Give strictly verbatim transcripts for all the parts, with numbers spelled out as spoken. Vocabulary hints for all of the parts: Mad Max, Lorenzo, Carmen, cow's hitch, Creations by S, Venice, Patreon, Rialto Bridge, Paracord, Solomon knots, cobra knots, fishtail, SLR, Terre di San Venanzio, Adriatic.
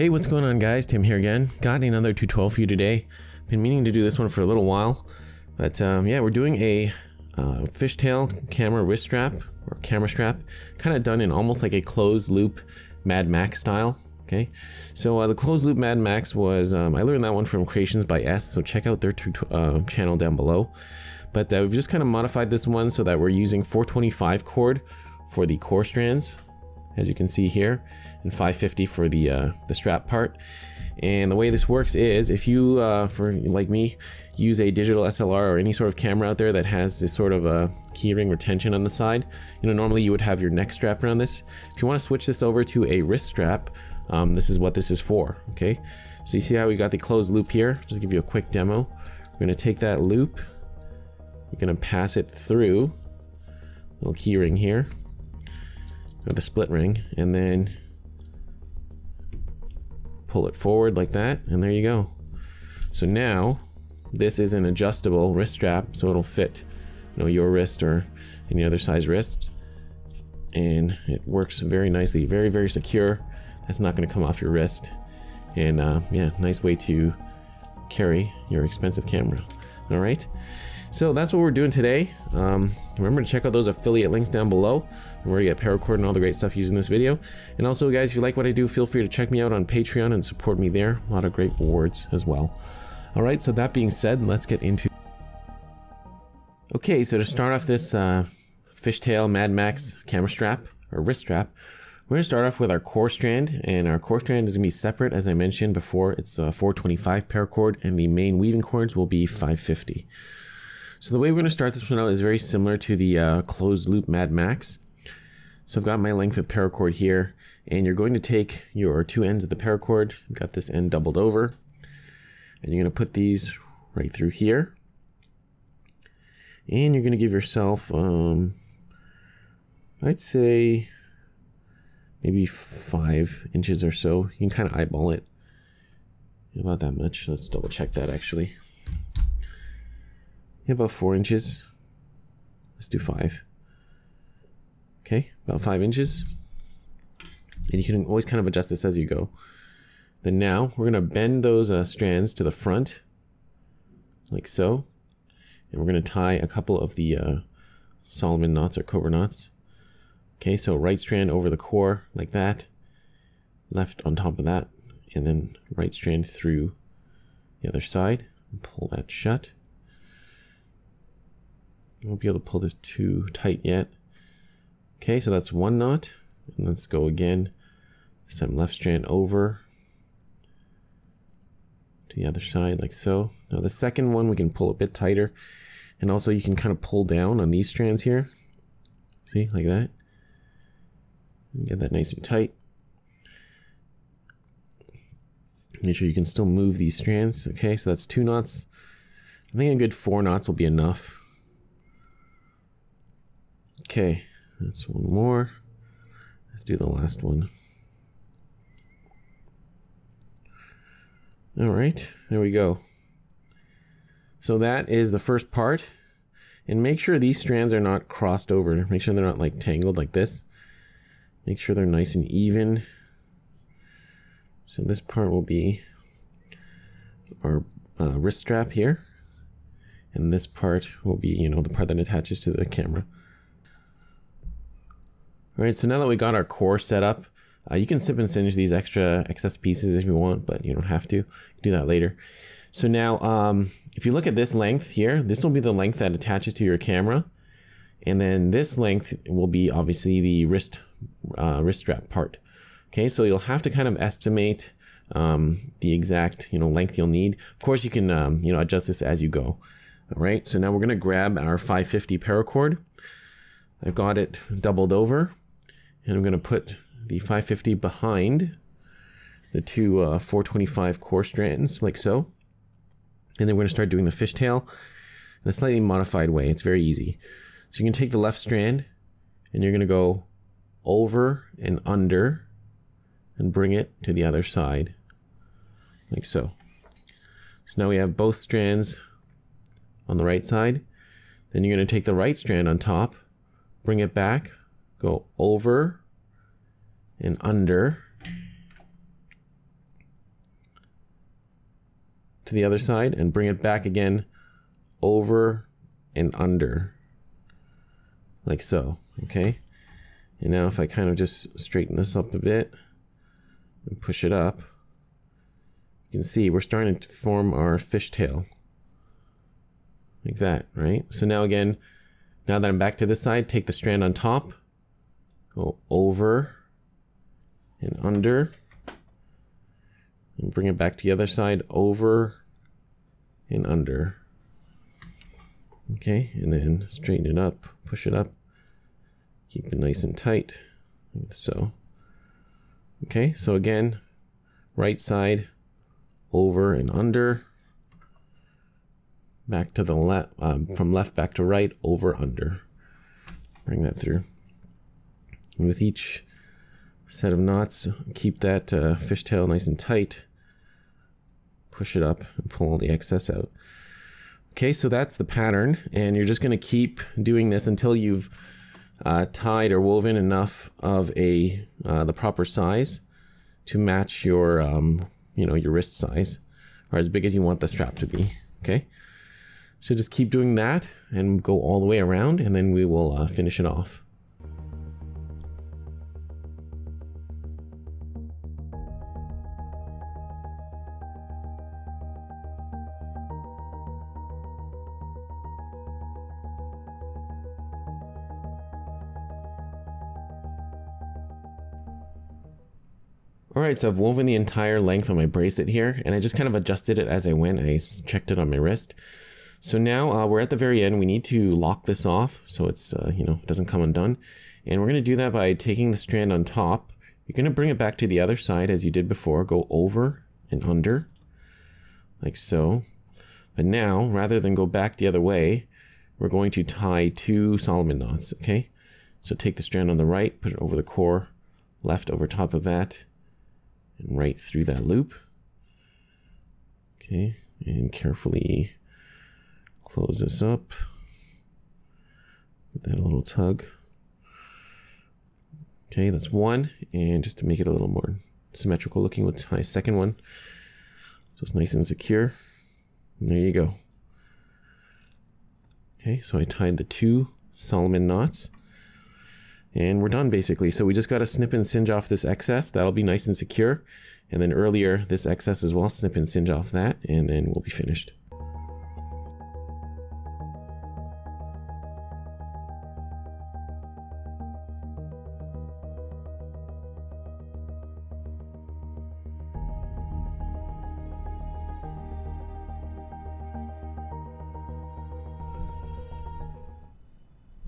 Hey, what's going on, guys? Tim here again. Got another two twelve for you today. Been meaning to do this one for a little while, but um, yeah, we're doing a uh, fishtail camera wrist strap or camera strap, kind of done in almost like a closed loop Mad Max style. Okay, so uh, the closed loop Mad Max was, um, I learned that one from Creations by S, so check out their uh, channel down below. But uh, we've just kind of modified this one so that we're using four twenty-five cord for the core strands, as you can see here, and five fifty for the uh, the strap part. And the way this works is, if you, uh, for like me, use a digital S L R or any sort of camera out there that has this sort of a keyring retention on the side, you know, normally you would have your neck strap around this. If you want to switch this over to a wrist strap, Um, this is what this is for. Okay, so you see how we got the closed loop here. Just give you a quick demo. We're going to take that loop, we're going to pass it through a little key ring here, or the split ring, and then pull it forward like that, and there you go. So now this is an adjustable wrist strap, so it'll fit, you know, your wrist or any other size wrist, and it works very nicely, very very secure. That's not going to come off your wrist. And uh, yeah, nice way to carry your expensive camera. All right, so that's what we're doing today. Um, remember to check out those affiliate links down below. We're going to get Paracord and all the great stuff using this video. And also, guys, if you like what I do, feel free to check me out on Patreon and support me there. A lot of great rewards as well. All right, so that being said, let's get into. Okay, so to start off this uh, fishtail Mad Max camera strap or wrist strap, we're going to start off with our core strand, and our core strand is going to be separate, as I mentioned before. It's uh, four twenty-five paracord, and the main weaving cords will be five fifty. So the way we're going to start this one out is very similar to the uh, closed loop Mad Max. So I've got my length of paracord here, and you're going to take your two ends of the paracord. You've got this end doubled over, and you're going to put these right through here, and you're going to give yourself, um, I'd say, maybe five inches or so. You can kind of eyeball it. About that much. Let's double check that actually. Yeah, about four inches. Let's do five. Okay, about five inches. And you can always kind of adjust this as you go. Then now we're gonna bend those uh, strands to the front, like so. And we're gonna tie a couple of the uh, Solomon knots or cobra knots. Okay, so right strand over the core like that, left on top of that, and then right strand through the other side. Pull that shut. You won't be able to pull this too tight yet. Okay, so that's one knot, and let's go again. This time left strand over to the other side like so. Now the second one we can pull a bit tighter, and also you can kind of pull down on these strands here. See, like that. Get that nice and tight. Make sure you can still move these strands. Okay, so that's two knots. I think a good four knots will be enough. Okay, that's one more. Let's do the last one. All right, there we go. So that is the first part. And make sure these strands are not crossed over. Make sure they're not like tangled like this. Make sure they're nice and even. So this part will be our uh, wrist strap here, and this part will be, you know, the part that attaches to the camera. All right, so now that we got our core set up, uh, you can snip and singe these extra excess pieces if you want, but you don't have to. Do that later. So now, um, if you look at this length here, this will be the length that attaches to your camera, and then this length will be obviously the wrist. Uh, wrist strap part. Okay, so you'll have to kind of estimate um, the exact, you know, length you'll need. Of course, you can um, you know, adjust this as you go. All right, so now we're gonna grab our five fifty paracord. I've got it doubled over, and I'm gonna put the five fifty behind the two uh, four twenty-five core strands like so, and then we're gonna start doing the fishtail in a slightly modified way. It's very easy. So you can take the left strand, and you're gonna go over and under and bring it to the other side like so. So now we have both strands on the right side. Then you're going to take the right strand on top, bring it back, go over and under to the other side and bring it back again over and under, like so. Okay, and now if I kind of just straighten this up a bit and push it up, you can see we're starting to form our fishtail like that, right? So now again, now that I'm back to this side, take the strand on top, go over and under, and bring it back to the other side, over and under. Okay, and then straighten it up, push it up, keep it nice and tight, like so. Okay, so again, right side, over and under, back to the left, um, from left back to right, over, under. Bring that through. And with each set of knots, keep that uh, fishtail nice and tight, push it up, and pull all the excess out. Okay, so that's the pattern, and you're just going to keep doing this until you've uh, tied or woven enough of a uh, the proper size to match your um, you know, your wrist size, or as big as you want the strap to be. Okay, so just keep doing that and go all the way around, and then we will uh, finish it off. Alright, so I've woven the entire length of my bracelet here, and I just kind of adjusted it as I went. I checked it on my wrist. So now uh, we're at the very end. We need to lock this off so it's, uh, you know, it doesn't come undone. And we're going to do that by taking the strand on top. You're going to bring it back to the other side as you did before. Go over and under, like so. But now, rather than go back the other way, we're going to tie two Solomon knots, okay? So take the strand on the right, put it over the core, left over top of that, and right through that loop. Okay, and carefully close this up. Give that a little tug. Okay, that's one, and just to make it a little more symmetrical looking, we'll tie a second one so it's nice and secure. And there you go. Okay, so I tied the two Solomon knots, and we're done basically. So we just got to snip and singe off this excess. That'll be nice and secure. And then earlier, this excess as well, snip and singe off that, and then we'll be finished.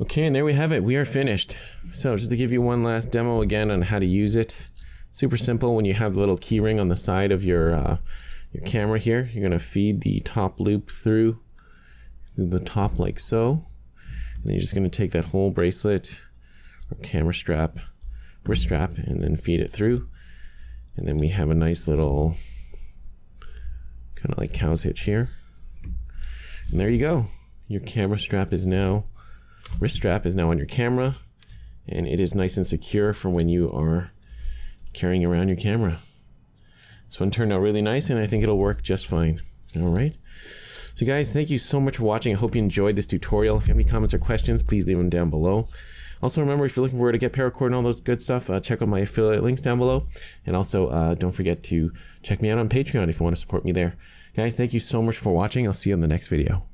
Okay, and there we have it. We are finished. So just to give you one last demo again on how to use it. Super simple. When you have the little key ring on the side of your uh, your camera here, you're going to feed the top loop through, through the top like so. And then you're just going to take that whole bracelet or camera strap, wrist strap, and then feed it through. And then we have a nice little kind of like cow's hitch here. And there you go. Your camera strap is now wrist strap is now on your camera, and it is nice and secure for when you are carrying around your camera. This one turned out really nice, and I think it'll work just fine. Alright, so guys, thank you so much for watching. I hope you enjoyed this tutorial. If you have any comments or questions, please leave them down below. Also remember, if you're looking for where to get Paracord and all those good stuff, uh, check out my affiliate links down below, and also uh, don't forget to check me out on Patreon if you want to support me there. Guys, thank you so much for watching. I'll see you in the next video.